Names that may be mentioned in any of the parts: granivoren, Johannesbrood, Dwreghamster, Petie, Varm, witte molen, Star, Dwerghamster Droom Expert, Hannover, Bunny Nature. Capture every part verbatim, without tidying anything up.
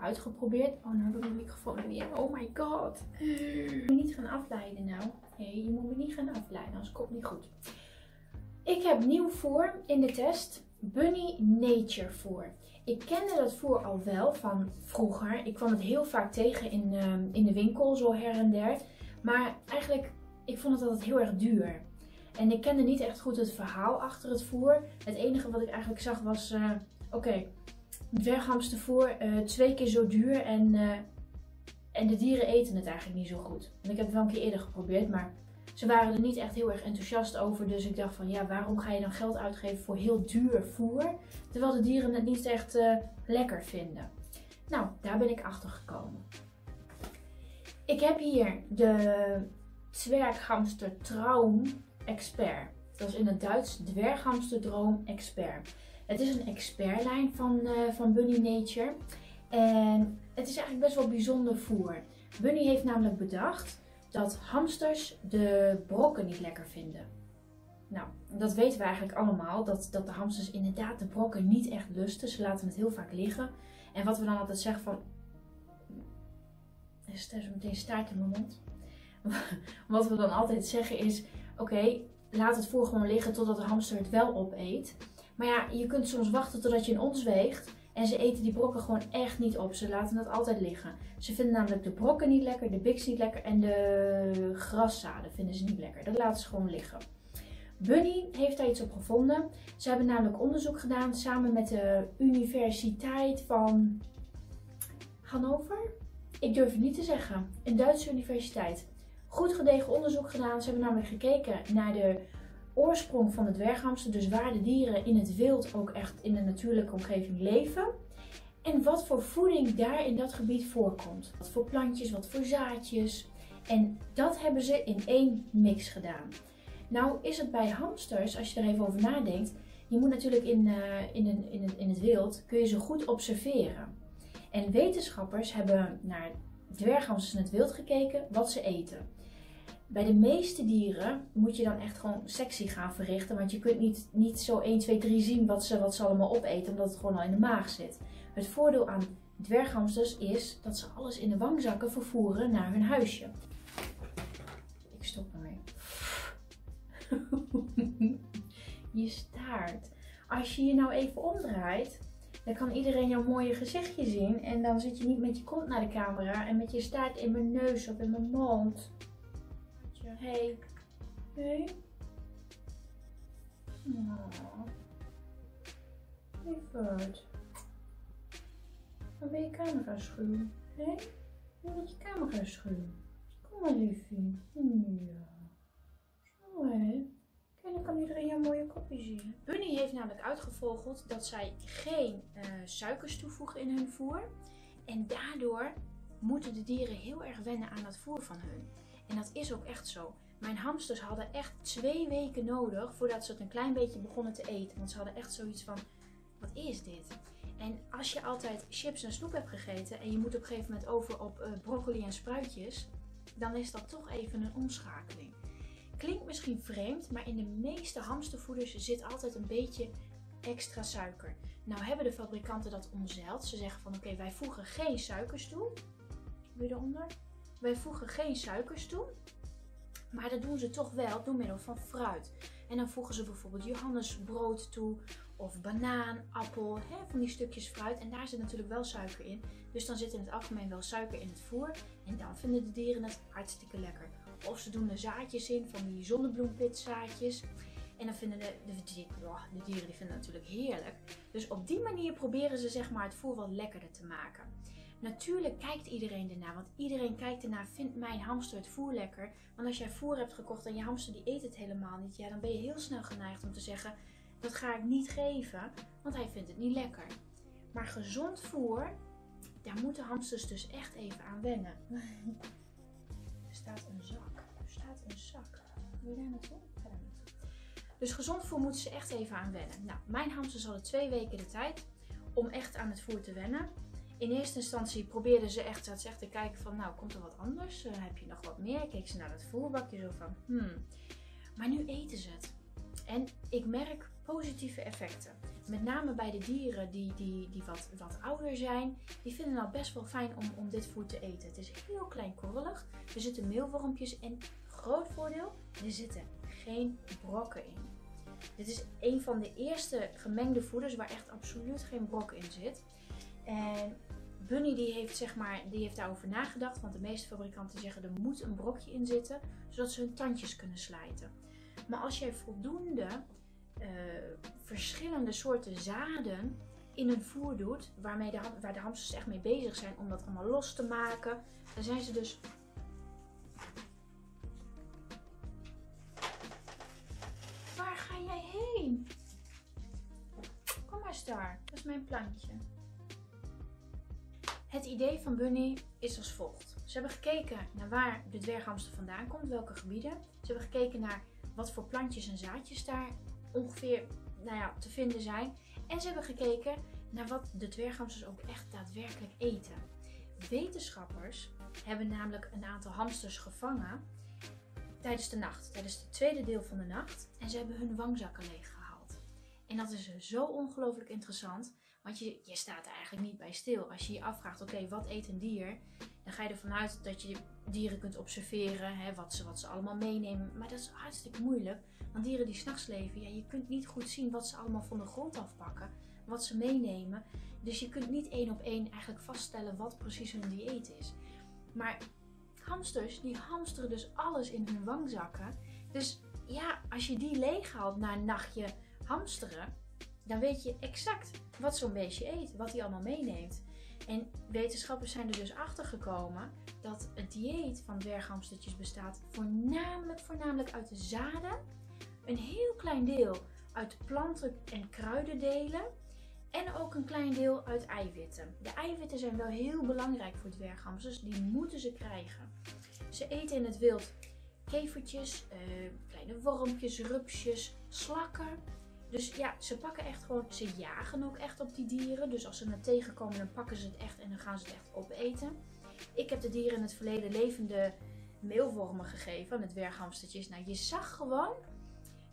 even uitgeprobeerd. Oh, nou doe ik de microfoon niet in. Oh my god. Je moet me niet gaan afleiden nou. Nee, je moet me niet gaan afleiden, anders komt het niet goed. Ik heb nieuw voer in de test. Bunny Nature voer. Ik kende dat voer al wel van vroeger. Ik kwam het heel vaak tegen in, uh, in de winkel, zo her en der. Maar eigenlijk, ik vond het altijd heel erg duur. En ik kende niet echt goed het verhaal achter het voer. Het enige wat ik eigenlijk zag was, uh, oké, okay, dwerghamstervoer uh, twee keer zo duur en, uh, en de dieren eten het eigenlijk niet zo goed. En ik heb het wel een keer eerder geprobeerd, maar ze waren er niet echt heel erg enthousiast over. Dus ik dacht van, ja, waarom ga je dan geld uitgeven voor heel duur voer, terwijl de dieren het niet echt uh, lekker vinden. Nou, daar ben ik achter gekomen. Ik heb hier de Dwerghamster Droom Expert. Dat is in het Duits Dwerghamster Droom Expert. Het is een expertlijn van, uh, van Bunny Nature. En het is eigenlijk best wel bijzonder voer. Bunny heeft namelijk bedacht dat hamsters de brokken niet lekker vinden. Nou, dat weten we eigenlijk allemaal. Dat, dat de hamsters inderdaad de brokken niet echt lusten. Ze laten het heel vaak liggen. En wat we dan altijd zeggen van... Er is meteen staart in mijn mond. Wat we dan altijd zeggen is... Oké, okay, laat het voer gewoon liggen totdat de hamster het wel opeet. Maar ja, je kunt soms wachten totdat je een ons weegt. En ze eten die brokken gewoon echt niet op. Ze laten het altijd liggen. Ze vinden namelijk de brokken niet lekker, de biks niet lekker en de graszaden vinden ze niet lekker. Dat laten ze gewoon liggen. Bunny heeft daar iets op gevonden. Ze hebben namelijk onderzoek gedaan samen met de Universiteit van Hannover. Ik durf het niet te zeggen. Een Duitse universiteit. Goed gedegen onderzoek gedaan. Ze hebben namelijk gekeken naar de oorsprong van het dwerghamster. Dus waar de dieren in het wild ook echt in de natuurlijke omgeving leven. En wat voor voeding daar in dat gebied voorkomt. Wat voor plantjes, wat voor zaadjes. En dat hebben ze in één mix gedaan. Nou is het bij hamsters, als je er even over nadenkt. Je moet natuurlijk in, uh, in, een, in, een, in het wild, kun je ze goed observeren. En wetenschappers hebben naar dwerghamsters in het wild gekeken wat ze eten. Bij de meeste dieren moet je dan echt gewoon sectie gaan verrichten. Want je kunt niet, niet zo één, twee, drie zien wat ze, wat ze allemaal opeten, omdat het gewoon al in de maag zit. Het voordeel aan dwerghamsters is dat ze alles in de wangzakken vervoeren naar hun huisje. Ik stop ermee. Je staart. Als je je nou even omdraait... Dan kan iedereen jouw mooie gezichtje zien en dan zit je niet met je kont naar de camera en met je staart in mijn neus of in mijn mond. Hey. Hey. Oh. Lieverd. Dan ben je camera schuw. Hé? Hey? Dan ben je camera schuw. Kom maar liefie. Ja. Zo hé. En dan kan iedereen jouw mooie kopje zien. Bunny heeft namelijk uitgevogeld dat zij geen uh, suikers toevoegen in hun voer. En daardoor moeten de dieren heel erg wennen aan dat voer van hun. En dat is ook echt zo. Mijn hamsters hadden echt twee weken nodig voordat ze het een klein beetje begonnen te eten. Want ze hadden echt zoiets van, wat is dit? En als je altijd chips en snoep hebt gegeten en je moet op een gegeven moment over op uh, broccoli en spruitjes. Dan is dat toch even een omschakeling. Klinkt misschien vreemd, maar in de meeste hamstervoeders zit altijd een beetje extra suiker. Nou hebben de fabrikanten dat omzeild. Ze zeggen van oké, okay, wij voegen geen suikers toe. Weer eronder. Wij voegen geen suikers toe. Maar dat doen ze toch wel door middel van fruit. En dan voegen ze bijvoorbeeld Johannesbrood toe. Of banaan, appel, hè, van die stukjes fruit. En daar zit natuurlijk wel suiker in. Dus dan zit in het algemeen wel suiker in het voer. En dan vinden de dieren het hartstikke lekker. Of ze doen er zaadjes in, van die zonnebloempitzaadjes. En dan vinden de, de, de dieren die vinden het natuurlijk heerlijk. Dus op die manier proberen ze zeg maar, het voer wat lekkerder te maken. Natuurlijk kijkt iedereen ernaar, want iedereen kijkt ernaar, vindt mijn hamster het voer lekker? Want als jij voer hebt gekocht en je hamster die eet het helemaal niet, ja, dan ben je heel snel geneigd om te zeggen, dat ga ik niet geven, want hij vindt het niet lekker. Maar gezond voer, daar moeten hamsters dus echt even aan wennen. Er staat een zak. Er staat een zak. Wil je daar naartoe? Ga daar naartoe. Dus gezond voer moeten ze echt even aan wennen. Nou, mijn hamsters hadden twee weken de tijd om echt aan het voer te wennen. In eerste instantie probeerden ze echt, ze echt te kijken van, nou, komt er wat anders? Uh, heb je nog wat meer? Keek ze naar dat voerbakje zo van, hmm. Maar nu eten ze het. En ik merk positieve effecten. Met name bij de dieren die, die, die wat, wat ouder zijn, die vinden het best wel fijn om, om dit voer te eten. Het is heel klein korrelig, er zitten meelwormpjes in. Groot voordeel, er zitten geen brokken in. Dit is een van de eerste gemengde voeders waar echt absoluut geen brok in zit. En Bunny die heeft, zeg maar, die heeft daarover nagedacht, want de meeste fabrikanten zeggen er moet een brokje in zitten, zodat ze hun tandjes kunnen slijten. Maar als jij voldoende uh, verschillende soorten zaden in een voer doet, waarmee de, waar de hamsters echt mee bezig zijn om dat allemaal los te maken, dan zijn ze dus... Waar ga jij heen? Kom maar, Star, dat is mijn plantje. Het idee van Bunny is als volgt. Ze hebben gekeken naar waar de dwerghamster vandaan komt, welke gebieden. Ze hebben gekeken naar wat voor plantjes en zaadjes daar ongeveer nou ja, te vinden zijn. En ze hebben gekeken naar wat de dwerghamsters ook echt daadwerkelijk eten. Wetenschappers hebben namelijk een aantal hamsters gevangen tijdens de nacht, tijdens het tweede deel van de nacht. En ze hebben hun wangzakken leeggehaald. En dat is zo ongelooflijk interessant, want je, je staat er eigenlijk niet bij stil. Als je je afvraagt, oké, okay, wat eet een dier? Dan ga je ervan uit dat je dieren kunt observeren, hè, wat, ze, wat ze allemaal meenemen. Maar dat is hartstikke moeilijk, want dieren die 's nachts leven, ja, je kunt niet goed zien wat ze allemaal van de grond afpakken, wat ze meenemen. Dus je kunt niet één op één eigenlijk vaststellen wat precies hun dieet is. Maar hamsters, die hamsteren dus alles in hun wangzakken. Dus ja, als je die leeghaalt na een nachtje hamsteren, dan weet je exact wat zo'n beestje eet, wat hij allemaal meeneemt. En wetenschappers zijn er dus achter gekomen dat het dieet van dwerghamstertjes bestaat voornamelijk, voornamelijk uit de zaden, een heel klein deel uit planten- en kruidendelen en ook een klein deel uit eiwitten. De eiwitten zijn wel heel belangrijk voor dwerghamsters, die moeten ze krijgen. Ze eten in het wild kevertjes, uh, kleine wormpjes, rupsjes, slakken. Dus ja, ze pakken echt gewoon, ze jagen ook echt op die dieren. Dus als ze het tegenkomen, dan pakken ze het echt en dan gaan ze het echt opeten. Ik heb de dieren in het verleden levende meelwormen gegeven aan de dwerghamstertjes. Nou, je zag gewoon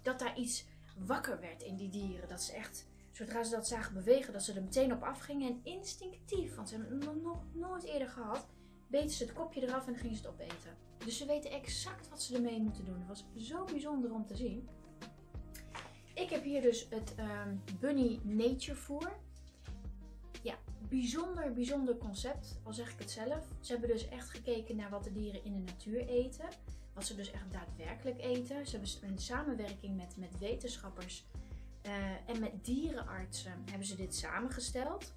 dat daar iets wakker werd in die dieren. Dat ze echt, zodra ze dat zagen bewegen, dat ze er meteen op afgingen. En instinctief, want ze hebben het nog nooit eerder gehad, beten ze het kopje eraf en dan gingen ze het opeten. Dus ze weten exact wat ze ermee moeten doen. Dat was zo bijzonder om te zien. Ik heb hier dus het um, Bunny Nature voer. Ja, bijzonder, bijzonder concept, al zeg ik het zelf. Ze hebben dus echt gekeken naar wat de dieren in de natuur eten. Wat ze dus echt daadwerkelijk eten. Ze hebben in samenwerking met, met wetenschappers uh, en met dierenartsen hebben ze dit samengesteld.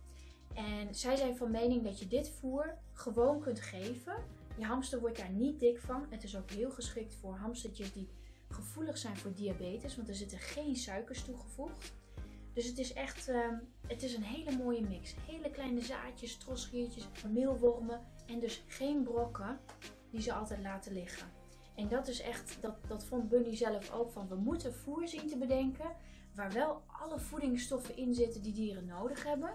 En zij zijn van mening dat je dit voer gewoon kunt geven. Je hamster wordt daar niet dik van. Het is ook heel geschikt voor hamstertjes die gevoelig zijn voor diabetes, want er zitten geen suikers toegevoegd. Dus het is echt um, het is een hele mooie mix. Hele kleine zaadjes, trosgiertjes, meelwormen en dus geen brokken die ze altijd laten liggen. En dat is echt, dat, dat vond Bunny zelf ook, van we moeten voer zien te bedenken waar wel alle voedingsstoffen in zitten die dieren nodig hebben,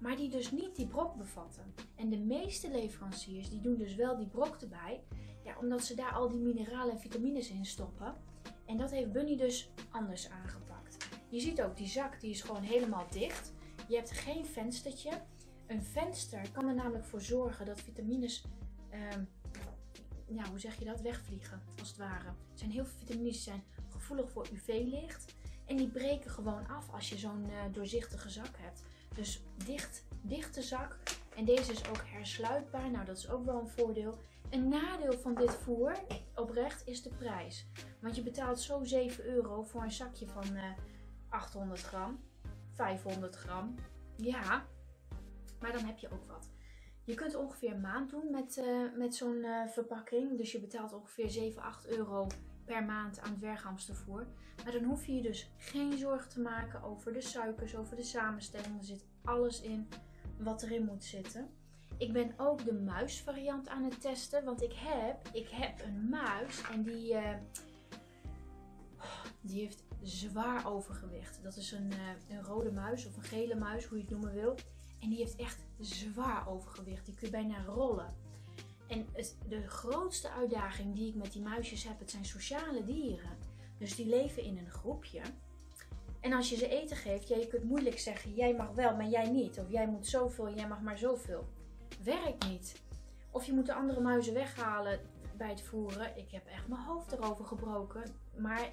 maar die dus niet die brok bevatten. En de meeste leveranciers die doen dus wel die brok erbij, ja, omdat ze daar al die mineralen en vitamines in stoppen. En dat heeft Bunny dus anders aangepakt. Je ziet ook, die zak die is gewoon helemaal dicht. Je hebt geen venstertje. Een venster kan er namelijk voor zorgen dat vitamines, eh, nou, hoe zeg je dat, wegvliegen als het ware. Er zijn heel veel vitamines, zijn gevoelig voor U V licht. En die breken gewoon af als je zo'n uh, doorzichtige zak hebt. Dus dicht, dichte zak. En deze is ook hersluitbaar. Nou, dat is ook wel een voordeel. Een nadeel van dit voer, oprecht, is de prijs. Want je betaalt zo zeven euro voor een zakje van uh, achthonderd gram, vijfhonderd gram. Ja, maar dan heb je ook wat. Je kunt ongeveer een maand doen met, uh, met zo'n uh, verpakking. Dus je betaalt ongeveer zeven, acht euro per maand aan dwerghamstervoer. Maar dan hoef je je dus geen zorgen te maken over de suikers, over de samenstelling. Er zit alles in wat erin moet zitten. Ik ben ook de muisvariant aan het testen, want ik heb, ik heb een muis en die, uh, die heeft zwaar overgewicht. Dat is een, uh, een rode muis of een gele muis, hoe je het noemen wil. En die heeft echt zwaar overgewicht, die kun je bijna rollen. En het, de grootste uitdaging die ik met die muisjes heb, het zijn sociale dieren. Dus die leven in een groepje. En als je ze eten geeft, ja, je kunt moeilijk zeggen, jij mag wel, maar jij niet. Of jij moet zoveel, jij mag maar zoveel. Werkt niet. Of je moet de andere muizen weghalen bij het voeren. Ik heb echt mijn hoofd erover gebroken. Maar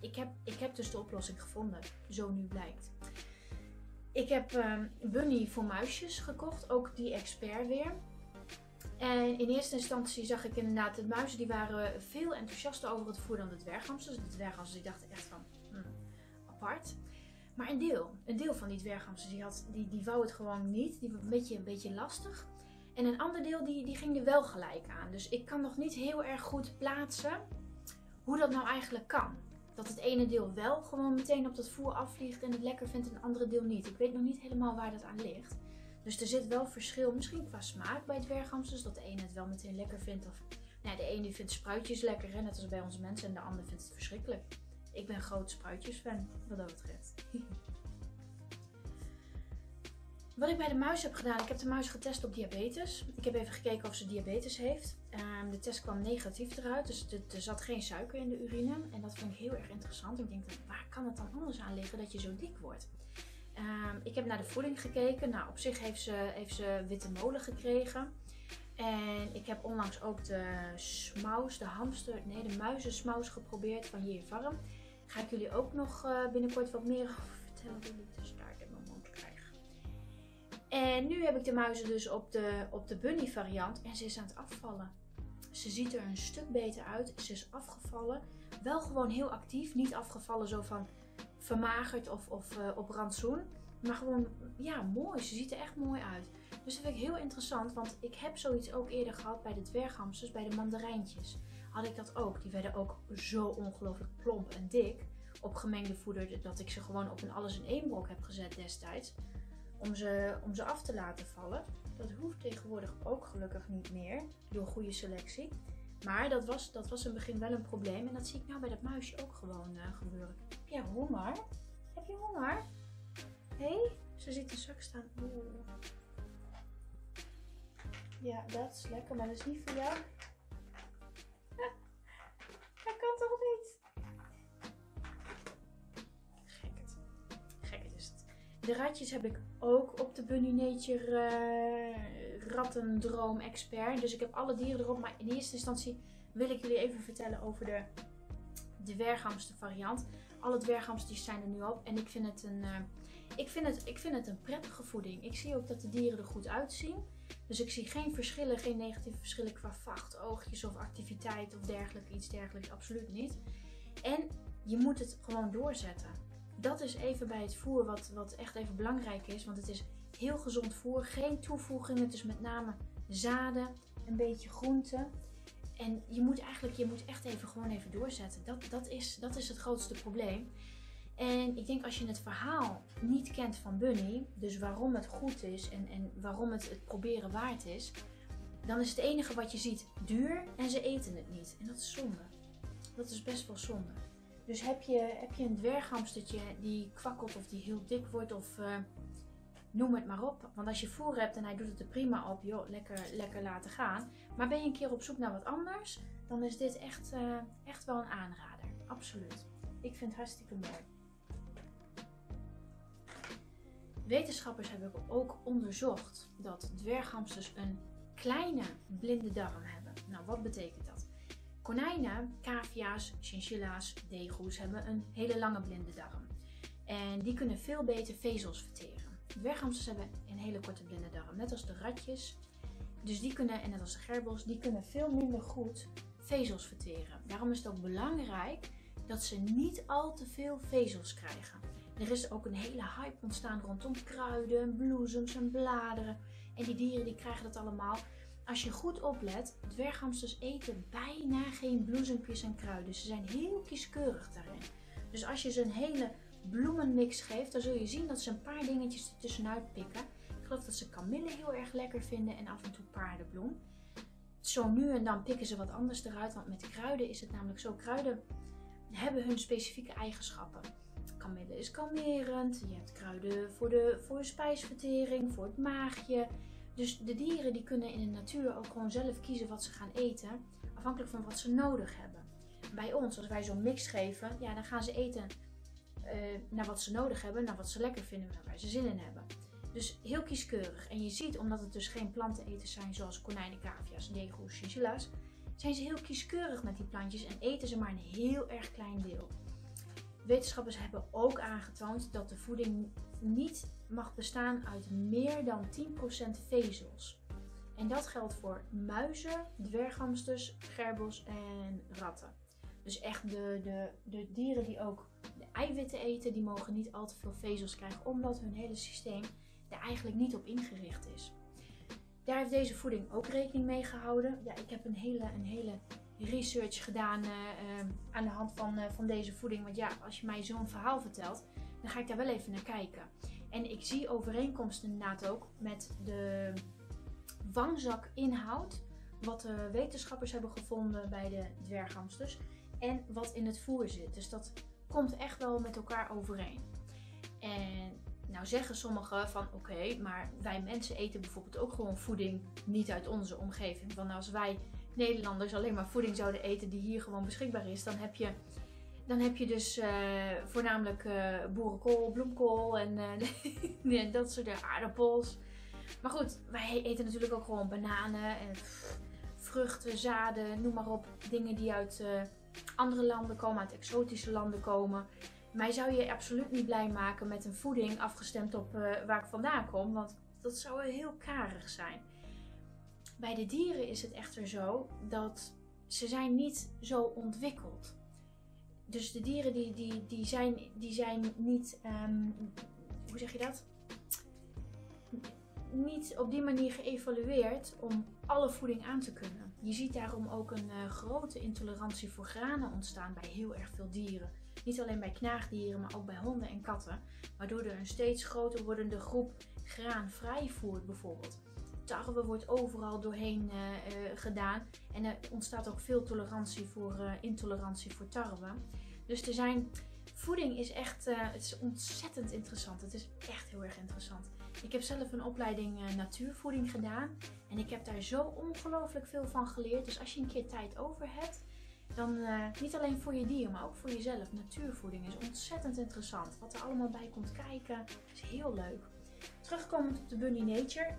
ik heb, ik heb dus de oplossing gevonden. Zo nu blijkt. Ik heb um, Bunny voor muisjes gekocht. Ook die expert weer. En in eerste instantie zag ik inderdaad, de muizen die waren veel enthousiaster over het voer dan de dwerghamsters. De dwerghamsters die dachten echt van, hmm, apart. Maar een deel, een deel van die dwerghamsters die, had, die, die wou het gewoon niet. Die was een beetje, een beetje lastig. En een ander deel die, die ging er wel gelijk aan. Dus ik kan nog niet heel erg goed plaatsen hoe dat nou eigenlijk kan. Dat het ene deel wel gewoon meteen op dat voer afvliegt en het lekker vindt en het andere deel niet. Ik weet nog niet helemaal waar dat aan ligt. Dus er zit wel verschil, misschien qua smaak bij dwerghamsters, dat de ene het wel meteen lekker vindt. Of, nou ja, de ene die vindt spruitjes lekker, hè, net als bij onze mensen, en de ander vindt het verschrikkelijk. Ik ben groot spruitjesfan, wat dat betreft. Wat ik bij de muis heb gedaan, ik heb de muis getest op diabetes. Ik heb even gekeken of ze diabetes heeft. Um, de test kwam negatief eruit, dus er zat geen suiker in de urine. En dat vond ik heel erg interessant. Ik denk, waar kan het dan anders aan liggen dat je zo dik wordt? Um, ik heb naar de voeding gekeken. Nou, op zich heeft ze, heeft ze witte molen gekregen. En ik heb onlangs ook de smaus, de hamster, nee de muizensmaus geprobeerd van hier Varm. Ga ik jullie ook nog uh, binnenkort wat meer over vertellen hoe ik de staart in mijn mond krijg. En nu heb ik de muizen dus op de, op de bunny variant en ze is aan het afvallen. Ze ziet er een stuk beter uit. Ze is afgevallen. Wel gewoon heel actief. Niet afgevallen zo van vermagerd of, of uh, op rantsoen. Maar gewoon, ja, mooi. Ze ziet er echt mooi uit. Dus dat vind ik heel interessant. Want ik heb zoiets ook eerder gehad bij de dwerghamsters, bij de mandarijntjes. Had ik dat ook. Die werden ook zo ongelooflijk plomp en dik. Op gemengde voeder dat ik ze gewoon op een alles in één brok heb gezet destijds. Om ze, om ze af te laten vallen. Dat hoeft tegenwoordig ook gelukkig niet meer. Door goede selectie. Maar dat was, dat was in het begin wel een probleem. En dat zie ik nou bij dat muisje ook gewoon uh, gebeuren. Heb jij honger? Heb je honger? Hé? Hey? Ze ziet de zak staan. Ja, dat is lekker. Maar dat is niet voor jou. Dat kan toch niet? Gek het. Gek het is het. De ratjes heb ik ook op de Bunny Nature uh, rattendroom expert. Dus ik heb alle dieren erop. Maar in eerste instantie wil ik jullie even vertellen over de dwerghamster variant. Alle dwerghamsters zijn er nu op. En ik vind, het een, uh, ik, vind het, ik vind het een prettige voeding. Ik zie ook dat de dieren er goed uitzien. Dus ik zie geen verschillen, geen negatieve verschillen qua vacht, oogjes of activiteit of dergelijke, iets dergelijks. Absoluut niet. En je moet het gewoon doorzetten. Dat is even bij het voer wat, wat echt even belangrijk is. Want het is heel gezond voer. Geen toevoegingen. Het is met name zaden. Een beetje groenten. En je moet eigenlijk, je moet echt even gewoon even doorzetten. Dat, dat, is, dat is het grootste probleem. En ik denk als je het verhaal niet kent van Bunny. Dus waarom het goed is en, en waarom het het proberen waard is. Dan is het enige wat je ziet duur en ze eten het niet. En dat is zonde. Dat is best wel zonde. Dus heb je, heb je een dwerghamstertje die kwakkelt of die heel dik wordt of uh, noem het maar op. Want als je voer hebt en hij doet het er prima op, joh, lekker, lekker laten gaan. Maar ben je een keer op zoek naar wat anders, dan is dit echt, uh, echt wel een aanrader. Absoluut. Ik vind het hartstikke mooi. Wetenschappers hebben ook onderzocht dat dwerghamsters een kleine blinde darm hebben. Nou, wat betekent dat? Konijnen, cavia's, chinchilla's, degoes hebben een hele lange blinde darm. En die kunnen veel beter vezels verteren. Dwerghamsters hebben een hele korte blinde darm, net als de ratjes. Dus die kunnen, en net als de gerbils, die kunnen veel minder goed vezels verteren. Daarom is het ook belangrijk dat ze niet al te veel vezels krijgen. Er is ook een hele hype ontstaan rondom kruiden, bloesems en bladeren. En die dieren die krijgen dat allemaal. Als je goed oplet, dwerghamsters eten bijna geen bloesempjes en kruiden. Ze zijn heel kieskeurig daarin. Dus als je ze een hele bloemenmix geeft, dan zul je zien dat ze een paar dingetjes er tussenuit pikken. Ik geloof dat ze kamille heel erg lekker vinden en af en toe paardenbloem. Zo nu en dan pikken ze wat anders eruit, want met kruiden is het namelijk zo. Kruiden hebben hun specifieke eigenschappen. Kamille is kalmerend, je hebt kruiden voor de, voor de spijsvertering, voor het maagje. Dus de dieren die kunnen in de natuur ook gewoon zelf kiezen wat ze gaan eten, afhankelijk van wat ze nodig hebben. Bij ons, als wij zo'n mix geven, ja, dan gaan ze eten uh, naar wat ze nodig hebben, naar wat ze lekker vinden, naar waar ze zin in hebben. Dus heel kieskeurig. En je ziet, omdat het dus geen planteneters zijn zoals konijnen, cavia's, nego's, chinchilla's, zijn ze heel kieskeurig met die plantjes en eten ze maar een heel erg klein deel. Wetenschappers hebben ook aangetoond dat de voeding niet mag bestaan uit meer dan tien procent vezels. En dat geldt voor muizen, dwerghamsters, gerbels en ratten. Dus echt de, de, de dieren die ook de eiwitten eten, die mogen niet al te veel vezels krijgen, omdat hun hele systeem daar eigenlijk niet op ingericht is. Daar heeft deze voeding ook rekening mee gehouden. Ja, ik heb een hele, een hele research gedaan uh, uh, aan de hand van, uh, van deze voeding. Want ja, als je mij zo'n verhaal vertelt, dan ga ik daar wel even naar kijken. En ik zie overeenkomsten inderdaad ook met de wangzakinhoud, wat de wetenschappers hebben gevonden bij de dwerghamsters en wat in het voer zit. Dus dat komt echt wel met elkaar overeen. En nou zeggen sommigen van oké, okay, maar wij mensen eten bijvoorbeeld ook gewoon voeding niet uit onze omgeving. Want als wij Nederlanders alleen maar voeding zouden eten die hier gewoon beschikbaar is, dan heb je, dan heb je dus uh, voornamelijk uh, boerenkool, bloemkool en uh, dat soort aardappels. Maar goed, wij eten natuurlijk ook gewoon bananen en vruchten, zaden, noem maar op. Dingen die uit uh, andere landen komen, uit exotische landen komen. Mij zou je absoluut niet blij maken met een voeding afgestemd op uh, waar ik vandaan kom, want dat zou heel karig zijn. Bij de dieren is het echter zo dat ze zijn niet zo ontwikkeld. Dus de dieren die, die, die, zijn, die zijn niet, um, hoe zeg je dat? Niet op die manier geëvalueerd om alle voeding aan te kunnen. Je ziet daarom ook een uh, grote intolerantie voor granen ontstaan bij heel erg veel dieren. Niet alleen bij knaagdieren, maar ook bij honden en katten. Waardoor er een steeds groter wordende groep graanvrij voert bijvoorbeeld. Tarwe wordt overal doorheen uh, uh, gedaan en er ontstaat ook veel tolerantie voor, uh, intolerantie voor tarwe. Dus er zijn... Voeding is echt, uh, het is ontzettend interessant. Het is echt heel erg interessant. Ik heb zelf een opleiding uh, natuurvoeding gedaan en ik heb daar zo ongelooflijk veel van geleerd. Dus als je een keer tijd over hebt, dan uh, niet alleen voor je dier, maar ook voor jezelf. Natuurvoeding is ontzettend interessant. Wat er allemaal bij komt kijken, is heel leuk. Terugkomend op de Bunny Nature,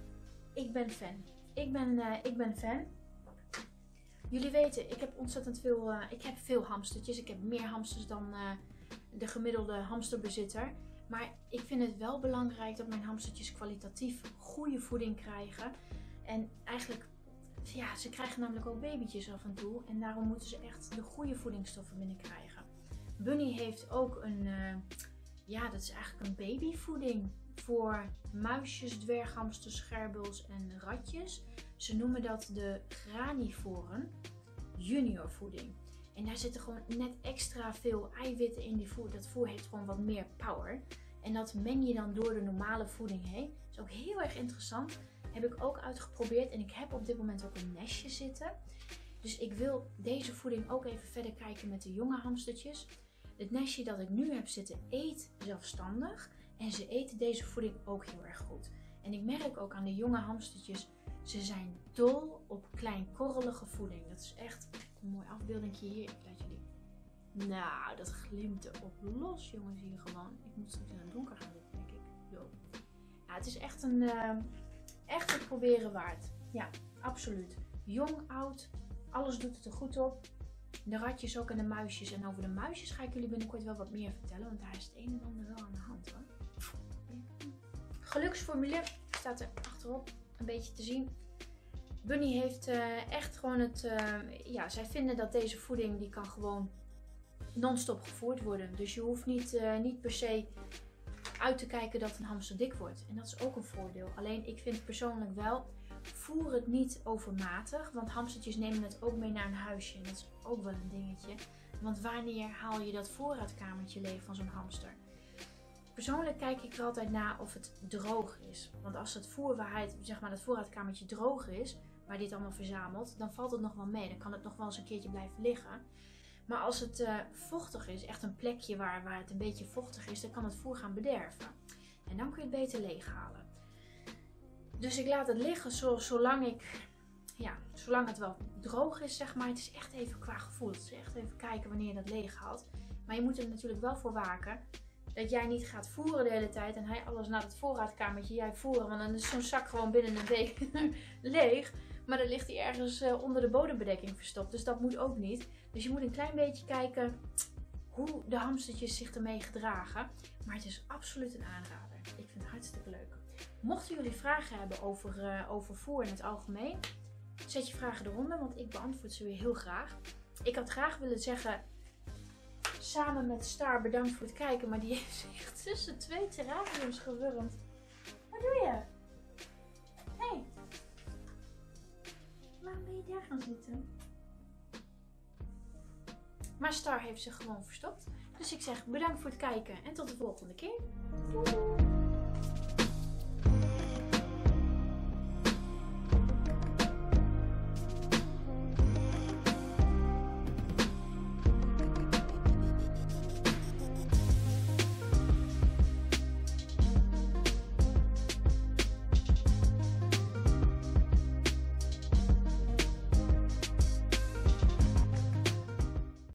ik ben fan. Ik ben, uh, ik ben fan. Jullie weten, ik heb ontzettend veel, uh, ik heb veel hamstertjes. Ik heb meer hamsters dan... Uh, de gemiddelde hamsterbezitter. Maar ik vind het wel belangrijk dat mijn hamstertjes kwalitatief goede voeding krijgen. En eigenlijk, ja, ze krijgen namelijk ook babytjes af en toe. En daarom moeten ze echt de goede voedingsstoffen binnenkrijgen. Bunny heeft ook een, uh, ja, dat is eigenlijk een babyvoeding voor muisjes, dwerghamsters, gerbils en ratjes. Ze noemen dat de granivoren juniorvoeding. En daar zitten gewoon net extra veel eiwitten in die voer. Dat voer heeft gewoon wat meer power. En dat meng je dan door de normale voeding heen. Dat is ook heel erg interessant. Heb ik ook uitgeprobeerd. En ik heb op dit moment ook een nestje zitten. Dus ik wil deze voeding ook even verder kijken met de jonge hamstertjes. Het nestje dat ik nu heb zitten eet zelfstandig. En ze eten deze voeding ook heel erg goed. En ik merk ook aan de jonge hamstertjes, ze zijn dol op klein korrelige voeding. Dat is echt een mooi afbeeldingje hier. Ik laat jullie. Nou, dat glimt erop los, jongens, hier gewoon. Ik moet straks in het donker gaan zitten, denk ik. Yo. Nou, het is echt een, uh, echt het proberen waard. Ja, absoluut. Jong, oud, alles doet het er goed op. De ratjes ook en de muisjes. En over de muisjes ga ik jullie binnenkort wel wat meer vertellen, want daar is het een en ander wel aan de hand, hoor. Geluksformule staat er achterop een beetje te zien. Bunny heeft uh, echt gewoon het... Uh, ja, zij vinden dat deze voeding die kan gewoon non-stop gevoerd worden. Dus je hoeft niet, uh, niet per se uit te kijken dat een hamster dik wordt. En dat is ook een voordeel. Alleen ik vind persoonlijk wel, voer het niet overmatig. Want hamstertjes nemen het ook mee naar een huisje. En dat is ook wel een dingetje. Want wanneer haal je dat voorraadkamertje leeg van zo'n hamster? Persoonlijk kijk ik er altijd naar of het droog is. Want als het voer waar het, zeg maar, dat voorraadkamertje droog is, waar dit allemaal verzamelt, dan valt het nog wel mee. Dan kan het nog wel eens een keertje blijven liggen. Maar als het uh, vochtig is, echt een plekje waar, waar het een beetje vochtig is, dan kan het voer gaan bederven. En dan kun je het beter leeghalen. Dus ik laat het liggen zo, zolang, ik, ja, zolang het wel droog is, zeg maar. Het is echt even qua gevoel. Het is echt even kijken wanneer je dat leeghaalt. Maar je moet er natuurlijk wel voor waken dat jij niet gaat voeren de hele tijd en hij alles naar het voorraadkamertje, jij voeren. Want dan is zo'n zak gewoon binnen een week leeg. Maar dan ligt hij ergens onder de bodembedekking verstopt. Dus dat moet ook niet. Dus je moet een klein beetje kijken hoe de hamstertjes zich ermee gedragen. Maar het is absoluut een aanrader. Ik vind het hartstikke leuk. Mochten jullie vragen hebben over, uh, over voer in het algemeen, zet je vragen eronder, want ik beantwoord ze weer heel graag. Ik had graag willen zeggen, samen met Star bedankt voor het kijken, maar die heeft zich tussen twee terrariums gewurmd. Wat doe je? Hé, hey. Waarom ben je daar gaan zitten? Maar Star heeft zich gewoon verstopt. Dus ik zeg bedankt voor het kijken en tot de volgende keer. Doei!